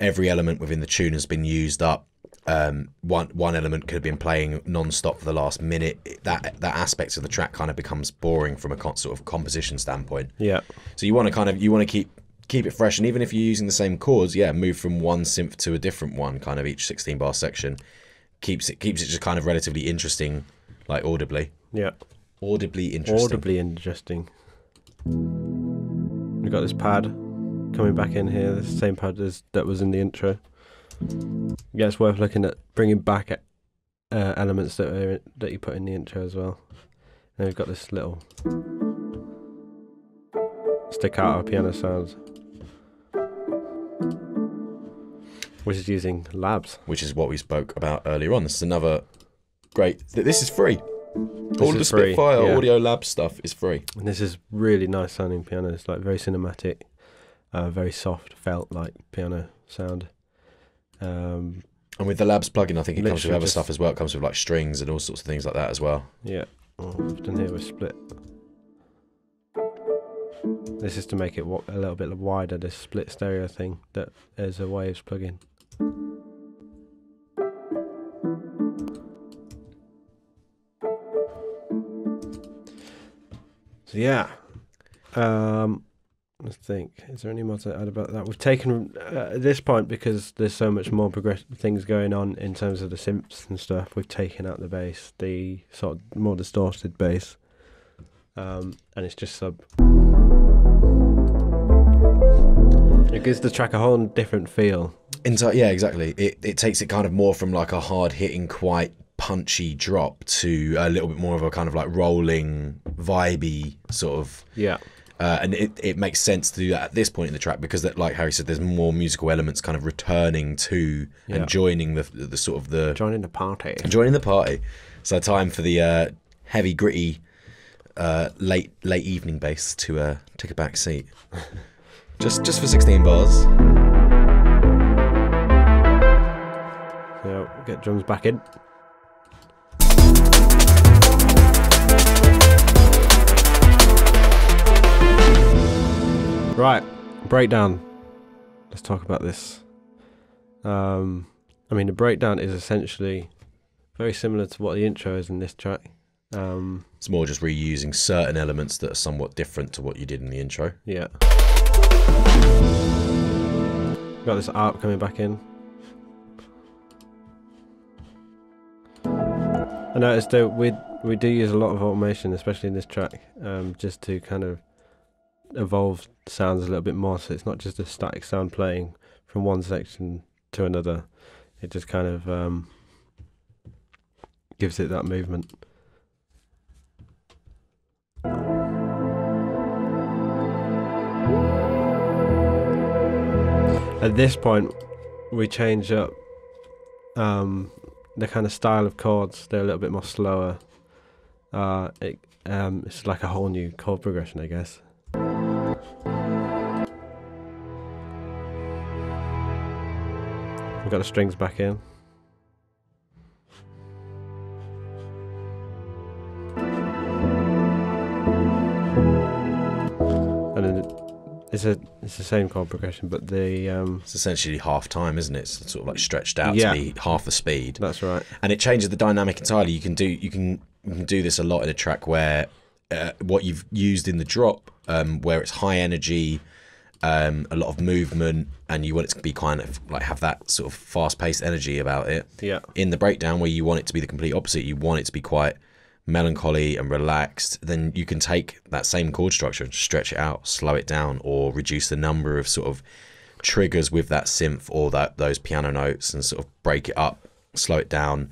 every element within the tune has been used up one element could have been playing non-stop for the last minute, that aspect of the track kind of becomes boring from a sort of composition standpoint. Yeah. So you want to kind of, you want to keep it fresh, and even if you're using the same chords, yeah, move from one synth to a different one, kind of each 16-bar section keeps it just kind of relatively interesting, like audibly. Yeah. Audibly interesting. We've got this pad coming back in here, the same pad as that was in the intro. Yeah, it's worth looking at bringing back elements that you put in the intro as well. And we've got this little staccato piano sounds, which is using Labs, which is what we spoke about earlier on. This is another great. This is free. All the Spitfire Audio Labs stuff is free. And this is really nice sounding piano. It's like very cinematic, very soft, felt like piano sound. And with the Labs plugin, I think it comes with other stuff as well. It comes with like strings and all sorts of things like that as well. Yeah. Often here with split. This is to make it a little bit wider, this split stereo thing that is a Waves plugin. So yeah. I think, is there any more to add about that? We've taken at this point, because there's so much more progressive things going on in terms of the synths and stuff, we've taken out the bass, the sort of more distorted bass, and it's just sub. It gives the track a whole different feel. Yeah, exactly. It takes it kind of more from like a hard hitting, quite punchy drop to a little bit more of a kind of like rolling, vibey sort of. Yeah. And it makes sense to do that at this point in the track, because that, like Harry said, there's more musical elements kind of returning to and joining the sort of the joining the party. Joining the party. So time for the heavy, gritty, late evening bass to take a back seat. just for 16 bars. So get drums back in. Right, breakdown. Let's talk about this. I mean, the breakdown is essentially very similar to what the intro is in this track. It's more just reusing certain elements that are somewhat different to what you did in the intro. Yeah. Got this arp coming back in. I noticed that we do use a lot of automation, especially in this track, just to kind of evolve sounds a little bit more, so it's not just a static sound playing from one section to another. It just kind of gives it that movement. At this point we change up the kind of style of chords. They're a little bit more slower. It's like a whole new chord progression, I guess. We've got the strings back in. And then it's the same chord progression, but the it's essentially half time, isn't it? It's sort of like stretched out to be half the speed. That's right. And it changes the dynamic entirely. You can do this a lot in a track where what you've used in the drop, where it's high energy, a lot of movement, and you want it to be kind of like have that sort of fast-paced energy about it. Yeah. In the breakdown, where you want it to be the complete opposite, you want it to be quite melancholy and relaxed. Then you can take that same chord structure and stretch it out, slow it down, or reduce the number of sort of triggers with that synth or those piano notes, and sort of break it up, slow it down,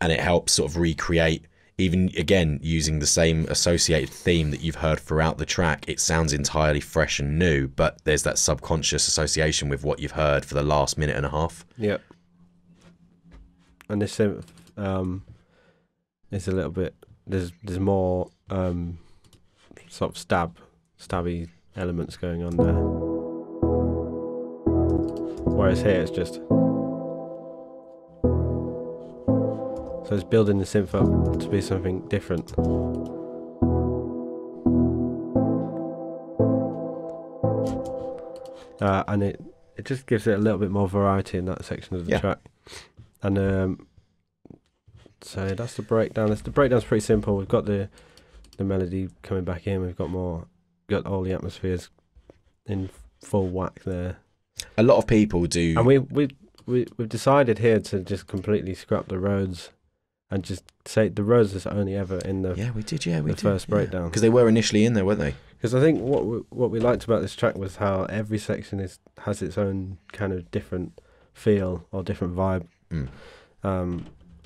and it helps sort of recreate. Even again, using the same associated theme that you've heard throughout the track, it sounds entirely fresh and new, but there's that subconscious association with what you've heard for the last minute and a half. Yep. And this synth is a little bit, there's more sort of stabby elements going on there. Whereas here it's just. So it's building the synth up to be something different. And it just gives it a little bit more variety in that section of the track. And so that's the breakdown. The breakdown's pretty simple. We've got the melody coming back in. We've got all the atmospheres in full whack there. A lot of people do, and we've decided here to just completely scrap the Rhodes and just say the Rhodes is only ever in the first breakdown, because they were initially in there, weren't they? Because I think what we liked about this track was how every section has its own kind of different feel or different vibe. Mm.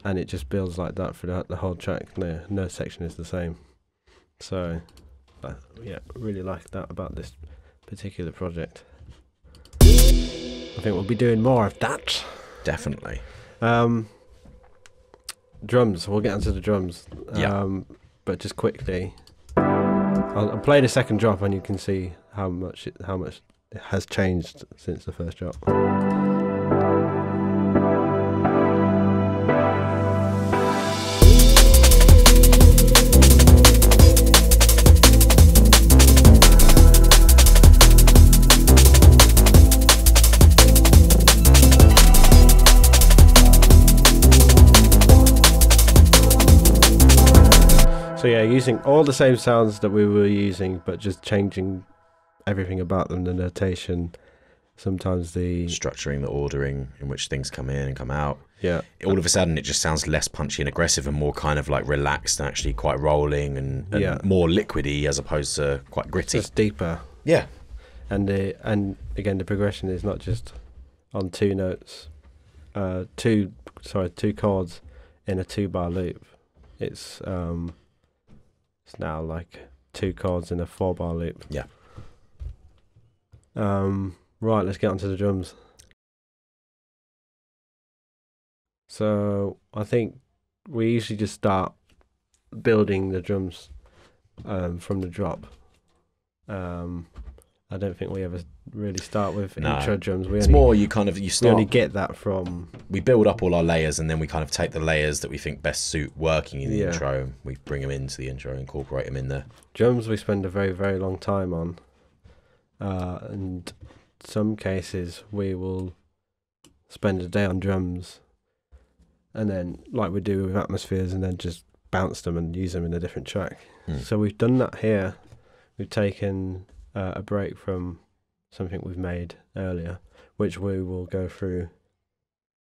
And it just builds like that for the whole track. No section is the same. So yeah, really like that about this particular project. I think we'll be doing more of that. Definitely. Drums. We'll get into the drums. But just quickly, I'll play the second drop, and you can see how much it has changed since the first drop. So yeah, using all the same sounds that we were using, but just changing everything about them, the notation, sometimes the... structuring, the ordering in which things come in and come out. Yeah. All of a sudden it just sounds less punchy and aggressive and more kind of like relaxed and actually quite rolling and more liquidy as opposed to quite gritty. It's deeper. Yeah. And again, the progression is not just on two notes, two chords in a 2-bar loop. It's now like 2 chords in a 4-bar loop. Yeah. Right, let's get onto the drums. So I think we usually just start building the drums from the drop. I don't think we ever really start with intro drums. We build up all our layers, and then we kind of take the layers that we think best suit working in the intro. We bring them into the intro, incorporate them in there. Drums we spend a very, very long time on. And some cases we will spend a day on drums, and then like we do with atmospheres, and then just bounce them and use them in a different track. Hmm. So we've done that here. We've taken a break from something we've made earlier, which we will go through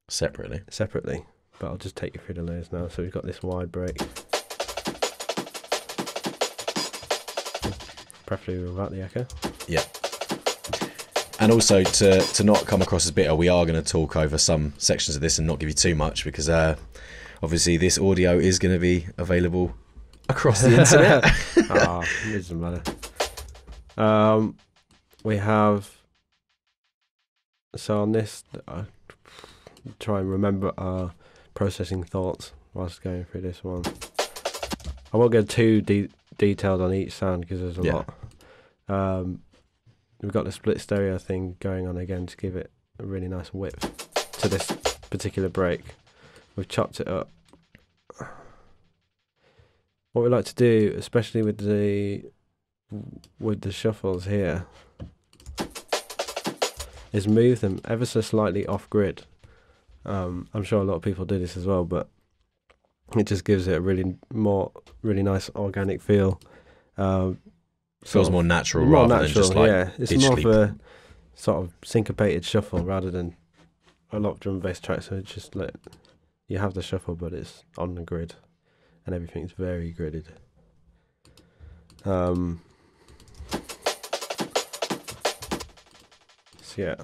separately, but I'll just take you through the layers now. So we've got this wide break, preferably without the echo. Yeah. And also, to not come across as bitter, we are going to talk over some sections of this and not give you too much, because obviously this audio is going to be available across the internet. It doesn't matter. We have, so on this, I try and remember our processing thoughts whilst going through this one. I won't go too detailed on each sound, because there's a lot. We've got the split stereo thing going on again to give it a really nice width to this particular break. We've chopped it up. What we like to do, especially with the shuffles here, is move them ever so slightly off grid. I'm sure a lot of people do this as well, but it just gives it a really nice organic feel. Feels more natural rather than just like it's more of a sort of syncopated shuffle rather than a lot of drum and bass tracks. So it's just like you have the shuffle, but it's on the grid, and everything's very gridded. Yeah,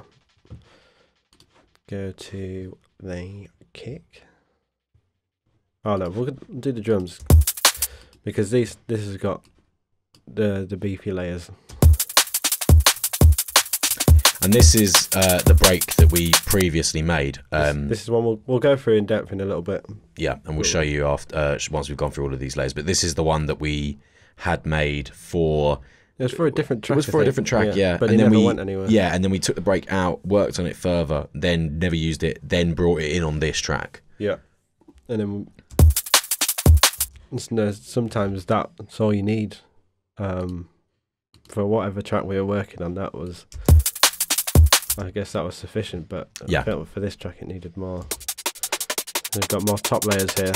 go to the kick. Oh no, we'll do the drums, because this has got the beefy layers, and this is the break that we previously made. This is one we'll go through in depth in a little bit. Yeah, and we'll show you after once we've gone through all of these layers. But this is the one that we had made for. It was for a different track. It was for a different track, yeah. But it never went anywhere. Yeah, and then we took the break out, worked on it further, then never used it, then brought it in on this track. Yeah. And then sometimes that's all you need. For whatever track we were working on, I guess that was sufficient, but I felt for this track it needed more. We've got more top layers here.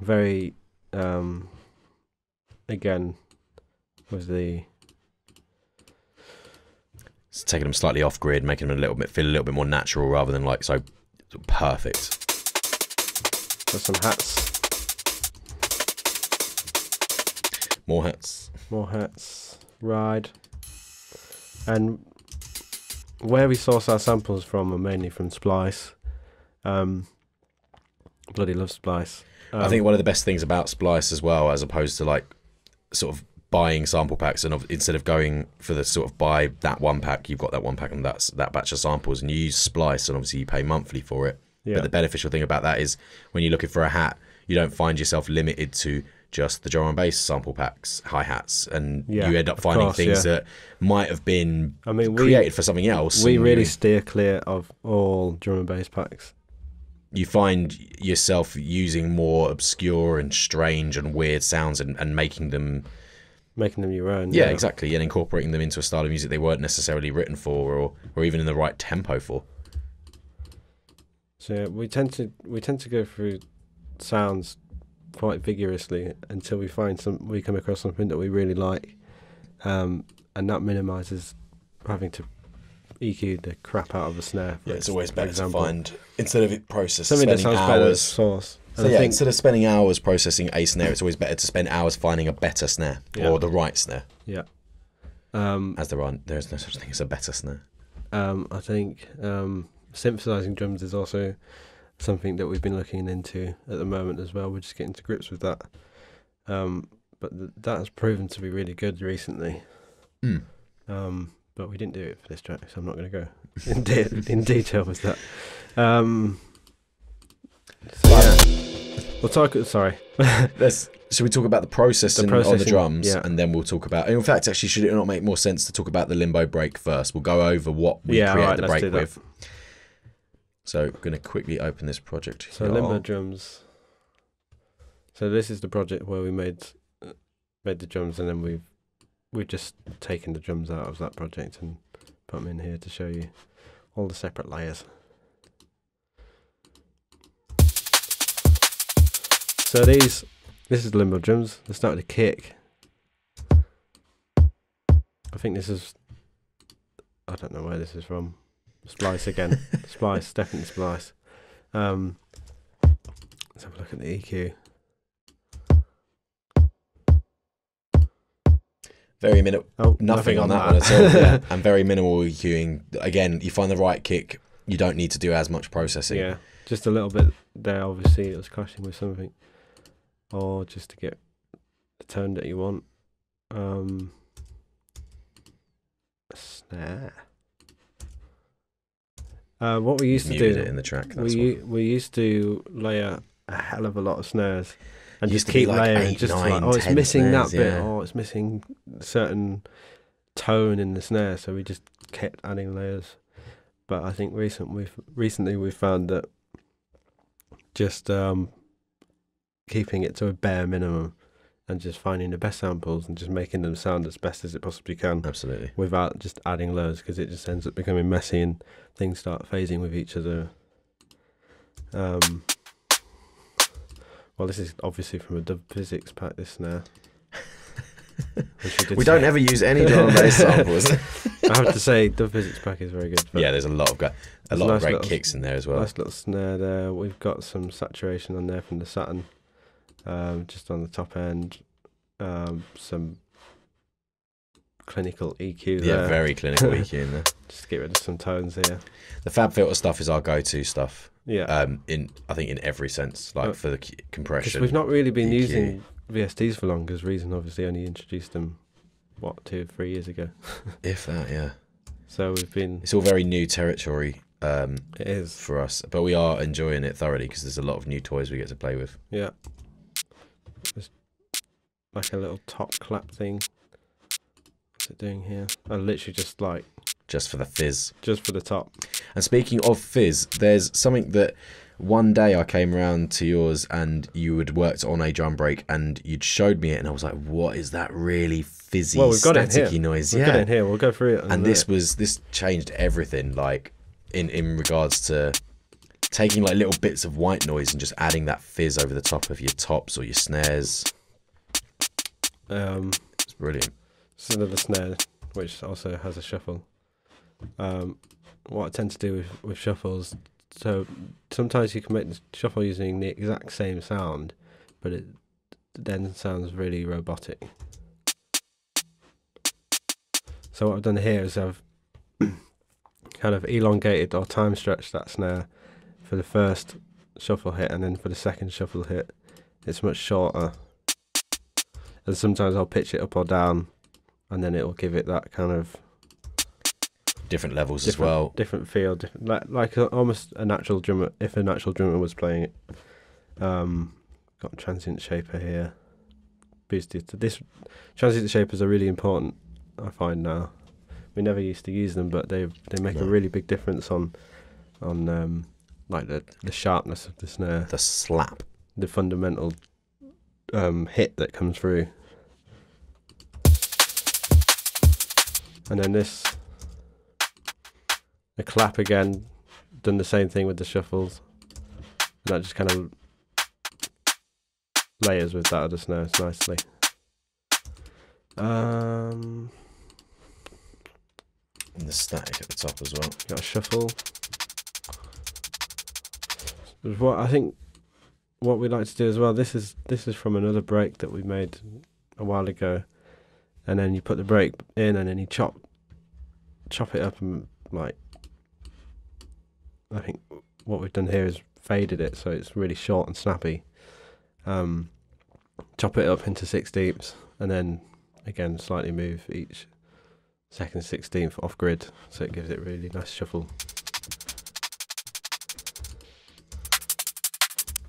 Very, again, with the... It's taking them slightly off grid, making them feel a little bit more natural rather than like so perfect. Got some hats. More hats. More hats. Ride. And where we source our samples from are mainly from Splice. Bloody love Splice. I think one of the best things about Splice as well, as opposed to like sort of buying sample packs, and instead of going for the sort of buy that one pack, you've got that one pack and that's that batch of samples, and you use Splice, and obviously you pay monthly for it. Yeah. But the beneficial thing about that is when you're looking for a hat, you don't find yourself limited to just the drum and bass sample packs, hi-hats, and yeah, you end up finding things that might have been created for something else. We really steer clear of all drum and bass packs. You find yourself using more obscure and strange and weird sounds and making them your own. Yeah, exactly, and incorporating them into a style of music they weren't necessarily written for, or even in the right tempo for. So yeah, we tend to go through sounds quite vigorously until we find we come across something that we really like, and that minimises having to EQ the crap out of a snare. Yeah, it's always better to find, instead of it processing something that sounds better as source. So yeah, instead of spending hours processing a snare, it's always better to spend hours finding a better snare, or the right snare. Yeah. As there is no such thing as a better snare. I think synthesizing drums is also something that we've been looking into at the moment as well. We're just getting to grips with that. But that has proven to be really good recently. Mm. But we didn't do it for this track, so I'm not going to go in detail with that. So yeah. We'll talk. Sorry. Should we talk about the processing on the drums, and then we'll talk about? In fact, actually, should it not make more sense to talk about the limbo break first? We'll go over what we create the break with. So, I'm going to quickly open this project. So, limbo drums. So this is the project where we made the drums, and then we've just taken the drums out of that project and put them in here to show you all the separate layers. So this is limbo drums. Let's start with a kick. I think this is, I don't know where this is from. Splice again. Splice, definitely Splice. Let's have a look at the EQ. Very minimal, nothing on that one at all. Yeah. And very minimal EQing. Again, you find the right kick, you don't need to do as much processing. Yeah, just a little bit there, obviously it was clashing with something. Or just to get the tone that you want. Snare. What we used to do in the track, we used to layer a hell of a lot of snares. And just keep like layering, 8, just 9, like, oh, it's missing snares, that bit, oh, it's missing certain tone in the snare, so we just kept adding layers. But I think recently we've found that just keeping it to a bare minimum and just finding the best samples and just making them sound as best as it possibly can. Absolutely. Without just adding layers, because it just ends up becoming messy and things start phasing with each other. Well, this is obviously from a Dub Physics pack, this snare. We don't ever use any drum and bass samples. I have to say, Dub Physics pack is very good. Yeah, there's a lot of great kicks in there as well. Nice little snare there. We've got some saturation on there from the Saturn, just on the top end. Some clinical EQ there. Yeah, very clinical EQ in there. Just get rid of some tones here. The FabFilter stuff is our go-to stuff. Yeah. I think in every sense, like for the compression. We've not really been using VSTs for long, because Reason obviously only introduced them, what, 2 or 3 years ago? If that, yeah. So we've been... It's all very new territory it is for us, but we are enjoying it thoroughly because there's a lot of new toys we get to play with. Yeah. There's like a little top clap thing. What's it doing here? I literally just like... Just for the fizz. Just for the top. And speaking of fizz, there's something that one day I came round to yours and you had worked on a drum break and you'd showed me it and I was like, what is that really fizzy, staticky noise? We've got it in here, we'll go through it. And this changed everything, like in regards to taking like little bits of white noise and just adding that fizz over the top of your tops or your snares. It's brilliant. It's another snare which also has a shuffle. What I tend to do with shuffles, so sometimes you can make the shuffle using the exact same sound, but it then sounds really robotic. So what I've done here is I've kind of elongated or time stretched that snare for the first shuffle hit, and then for the second shuffle hit it's much shorter, and sometimes I'll pitch it up or down and then it will give it that kind of different levels as well, different feel, different, like almost a natural drummer, if a natural drummer was playing it. Got transient shaper here, boosted. This transient shapers are really important, I find now. We never used to use them, but they make a really big difference on like the sharpness of the snare, the slap, the fundamental hit that comes through. And then this, the clap again, done the same thing with the shuffles, and that just kind of layers with that other snare nicely. And the static at the top as well. Got a shuffle. What I think, what we like to do as well. This is from another break that we made a while ago, and then you put the break in, and then you chop it up, and like I think what we've done here is faded it, so it's really short and snappy. Chop it up into 6/16, and then again slightly move each second 16th off grid, so it gives it a really nice shuffle.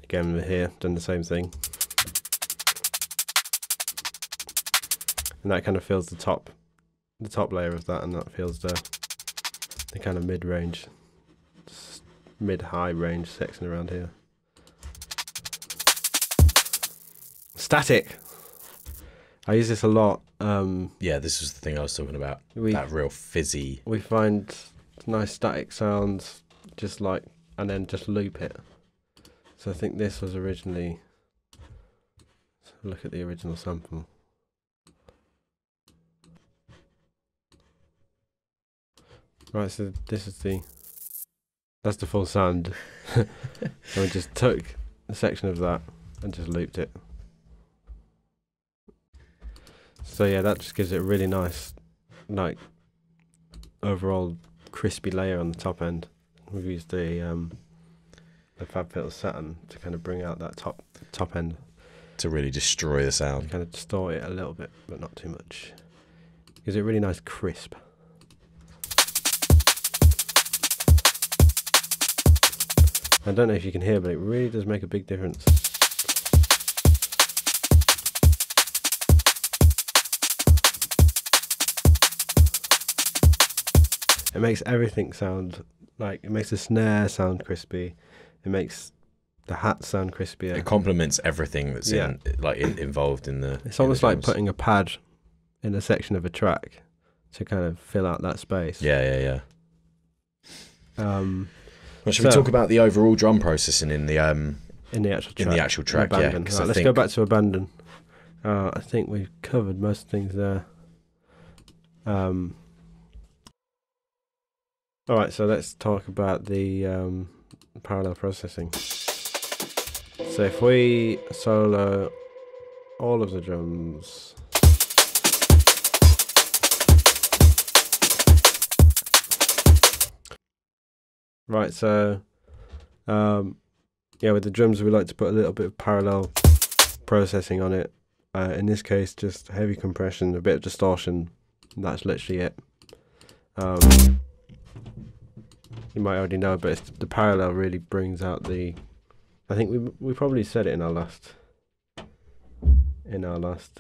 Again, we're here, done the same thing, and that kind of fills the top layer of that, and that fills the kind of mid-range, mid-high range section around here. Static. I use this a lot. Yeah, this is the thing I was talking about. That real fizzy. We find nice static sounds, just like, and then just loop it. So I think this was originally. Let's have a look at the original sample. Right, so this is the. That's the full sound. And we just took a section of that and just looped it. So yeah, that just gives it a really nice, like, overall crispy layer on the top end. We've used the FabFilter Saturn to kind of bring out that top end. To really destroy the sound. Kind of distort it a little bit, but not too much. Gives it a really nice crisp. I don't know if you can hear, but it really does make a big difference. It makes everything sound, like, it makes the snare sound crispy. It makes the hat sound crispier. It complements everything that's involved in the. It's almost like putting a pad in a section of a track to kind of fill out that space. Yeah. Well, should we talk about the overall drum processing in the actual track? Yeah. Right, let's go back to Abandon. I think we've covered most things there. All right, so let's talk about the parallel processing. So if we solo all of the drums, right? So yeah, with the drums we like to put a little bit of parallel processing on it. In this case, just heavy compression, a bit of distortion. That's literally it. You might already know, but it's, the parallel really brings out the. I think we probably said it in our last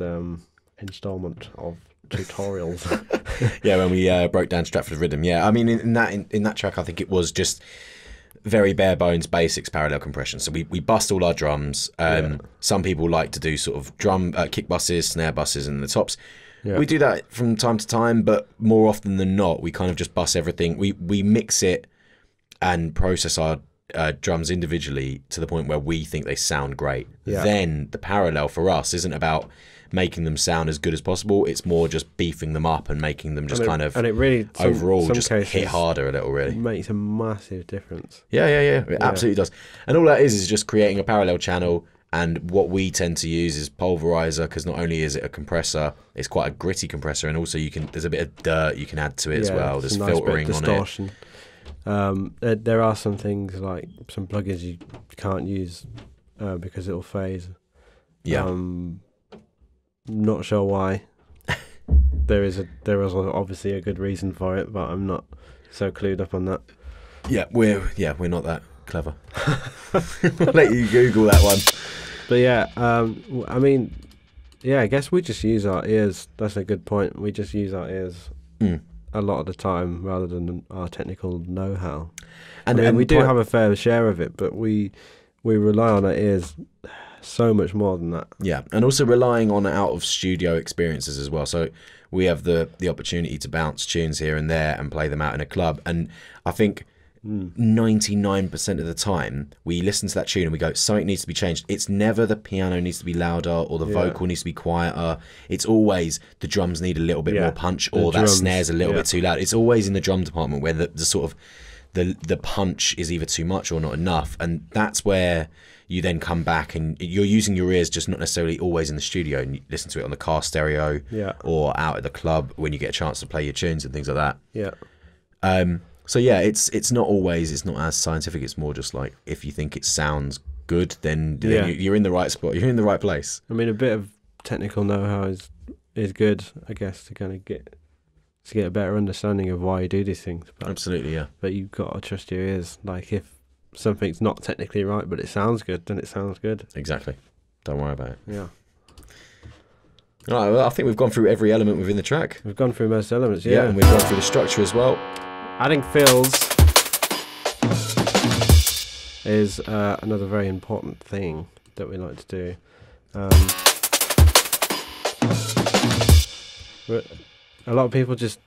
installment of tutorials. Yeah, when we broke down Stratford Rhythm. Yeah, I mean in that track, I think it was just very bare bones basics parallel compression. So we bust all our drums. Some people like to do sort of drum kick buses, snare buses, and the tops. Yeah. We do that from time to time, but more often than not, we kind of just bust everything. We mix it and process our drums individually to the point where we think they sound great. Yeah. Then the parallel for us isn't about making them sound as good as possible. It's more just beefing them up and making them just overall hit harder a little, really. It makes a massive difference. Yeah. It absolutely does. And all that is just creating a parallel channel. And what we tend to use is Pulverizer, because not only is it a compressor, it's quite a gritty compressor, and also you can, there's a bit of dirt you can add to it as well. There's nice filtering on it. There are some things, like some plugins you can't use because it'll phase. Yeah. Not sure why. there is obviously a good reason for it, but I'm not so clued up on that. Yeah, we're not that clever. I'll let you Google that one. But yeah, I mean, yeah, I guess we just use our ears. That's a good point. We just use our ears a lot of the time rather than our technical know-how. And we do have a fair share of it, but we rely on our ears so much more than that. Yeah, and also relying on out-of-studio experiences as well. So we have the opportunity to bounce tunes here and there and play them out in a club. And I think 99% of the time we listen to that tune and we go, something needs to be changed. It's never the piano needs to be louder or the vocal needs to be quieter. It's always the drums need a little bit more punch, or that snare's a little bit too loud. It's always in the drum department where the sort of the punch is either too much or not enough. And that's where you then come back and you're using your ears, just not necessarily always in the studio, and you listen to it on the car stereo or out at the club when you get a chance to play your tunes and things like that. So yeah, it's not always, it's not as scientific. It's more just like, if you think it sounds good, then you're in the right spot. You're in the right place. I mean, a bit of technical know-how is good, I guess, to kind of get a better understanding of why you do these things. But, but you've got to trust your ears. Like, if something's not technically right, but it sounds good, then it sounds good. Exactly. Don't worry about it. Yeah. All right. Well, I think we've gone through every element within the track. We've gone through most elements. Yeah, and we've gone through the structure as well. Adding fills is another very important thing that we like to do. A lot of people just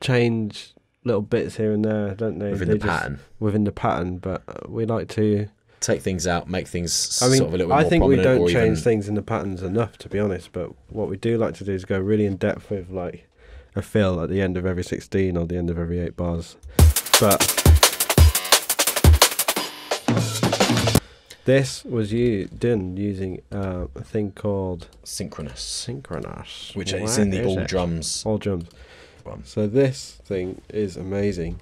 change little bits here and there, don't they? Within the pattern. Within the pattern, but we like to take things out, make things sort of a little bit more prominent. I think we don't change things in the patterns enough, to be honest, but what we do like to do is go really in depth with, like, a fill at the end of every 16 or the end of every 8 bars. But this was done using a thing called Synchronous, which is in the all drums one. So this thing is amazing.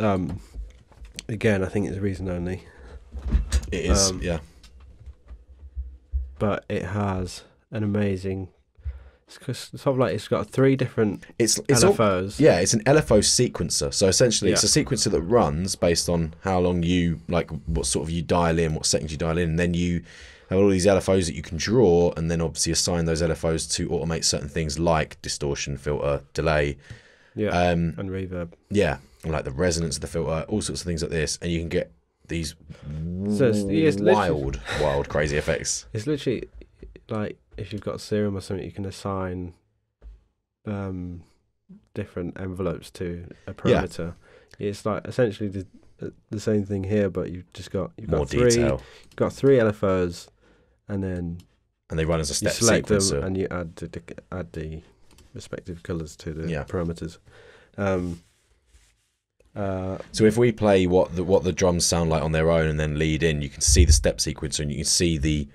Again, I think it's Reason only. It is, but it has an amazing, sort of like, it's got 3 different LFOs. It's an LFO sequencer. So essentially, it's a sequencer that runs based on how long you, like, what sort of you dial in, what seconds you dial in, and then you have all these LFOs that you can draw, and then obviously assign those LFOs to automate certain things like distortion, filter, delay, and reverb. Yeah, and like the resonance of the filter, all sorts of things like this, and you can get these wild, crazy effects. It's literally like, if you've got Serum or something, you can assign different envelopes to a parameter. Yeah. It's like essentially the same thing here, but you've got more 3 detail. You've got 3 LFOs, and then they run as a step sequencer, and you add the respective colours to the parameters. So if we play what the drums sound like on their own and then lead in, you can see the step sequencer, and you can see the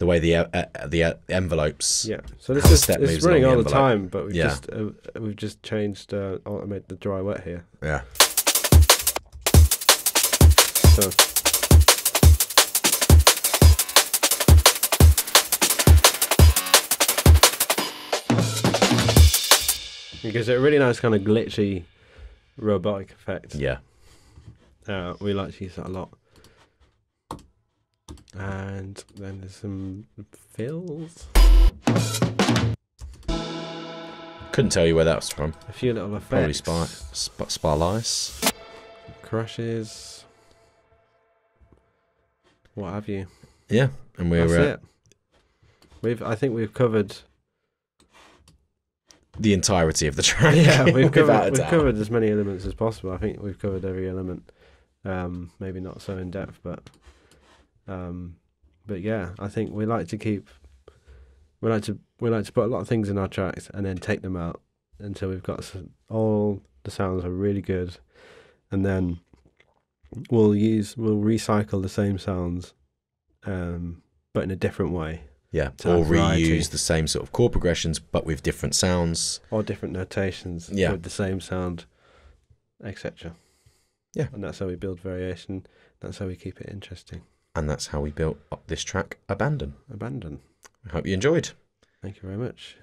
way the envelopes. Yeah. So this is it's running all the time, but we've just changed. I made the dry wet here. Yeah. So. It gives it a really nice kind of glitchy, robotic effect. Yeah. We like to use that a lot. And then there's some fills. Couldn't tell you where that was from. A few little effects. Probably Splice. Crashes. What have you? Yeah, and that's it. I think we've covered the entirety of the track. Yeah, we've covered as many elements as possible. I think we've covered every element. Maybe not so in depth, but yeah, I think we like to keep, we like to put a lot of things in our tracks and then take them out until we've got some, all the sounds are really good, and then we'll recycle the same sounds, but in a different way. Yeah, or reuse the same sort of chord progressions, but with different sounds. Or different notations with the same sound, etc. Yeah. And that's how we build variation. That's how we keep it interesting. And that's how we built up this track, Abandon. I hope you enjoyed. Thank you very much.